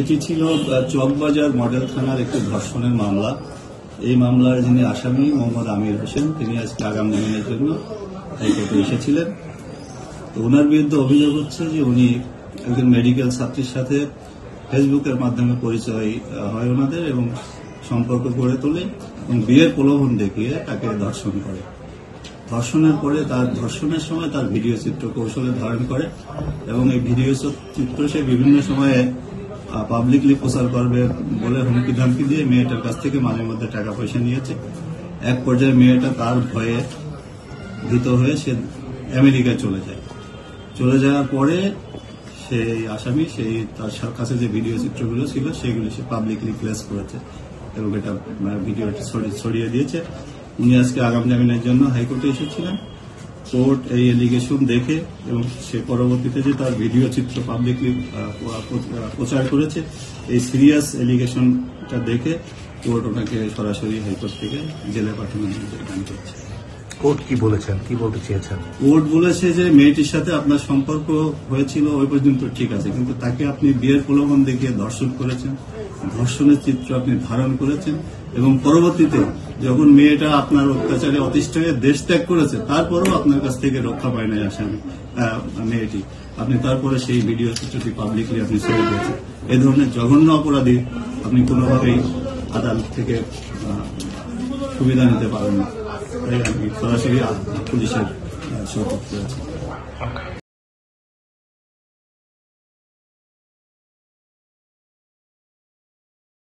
এটি ছিল চকবাজার মডেল থানার একটি ধর্ষণের মামলা। এই মামলার যিনি আসামি মোহাম্মদ আমির হোসেন তিনি আজকে আগামী দিনের জন্য হাইকোর্টে এসেছিলেন। তো ওনার বিরুদ্ধে অভিযোগ হচ্ছে যে উনি একজন মেডিকেল ছাত্রীর সাথে ফেসবুকের মাধ্যমে পরিচয় হয় ওনাদের এবং সম্পর্ক গড়ে তোলে এবং বিয়ের প্রলোভন দেখিয়ে তাকে ধর্ষণ করে। ধর্ষণের পরে ধর্ষণের সময় তার ভিডিও চিত্র কৌশলে ধারণ করে এবং এই ভিডিও চিত্র সে বিভিন্ন সময়ে পাবলিকলি প্রচার করবে বলে হুমকি ধামকি দিয়ে মেয়েটার কাছ থেকে মাঝে মধ্যে টাকা পয়সা নিয়েছে। এক পর্যায়ে মেয়েটা তার ভয়ে ভীত হয়ে সে আমেরিকায় চলে যায়। চলে যাওয়ার পরে সেই আসামি সেই তার কাছে যে ভিডিও চিত্রগুলো ছিল সেগুলো সে পাবলিকলি প্লেস করেছে এবং এটা ভিডিওটা ছড়িয়ে দিয়েছে। উনি আজকে আগাম জামিনের জন্য হাইকোর্টে এসেছিলেন। কোর্ট এই অ্যালিগেশন দেখে এবং সে পরবর্তীতে যে তার ভিডিও চিত্র পাবলিকলি প্রচার করেছে এই সিরিয়াস অ্যালিগেশনটা দেখে কোর্ট ওনাকে সরাসরি হাইকোর্ট থেকে জেলে পাঠানোর সিদ্ধান্ত করছে। কোর্ট কি বলেছেন, কি বলতে চেয়েছেন? কোর্ট বলেছে যে মেয়েটির সাথে আপনার সম্পর্ক হয়েছিল ওই পর্যন্ত ঠিক আছে, কিন্তু তাকে আপনি বিয়ের প্রলোভন দেখিয়ে ধর্ষণ করেছেন, ধর্ষণের চিত্র আপনি ধারণ করেছেন এবং পরবর্তীতে যখন মেয়েটা আপনার অত্যাচারে অতিষ্ঠ হয়ে দেশ ত্যাগ করেছে তারপরেও আপনার কাছ থেকে রক্ষা পায় নাই আসামি মেয়েটি, আপনি তারপরে সেই ভিডিও চিত্রটি পাবলিকলি আপনি ছেড়ে দিয়েছেন। এই ধরনের জঘন্য অপরাধী আপনি কোনোভাবেই আদালত থেকে সুবিধা নিতে পারেন না, তাই আমি সরাসরি পুলিশের শপথ করেছি।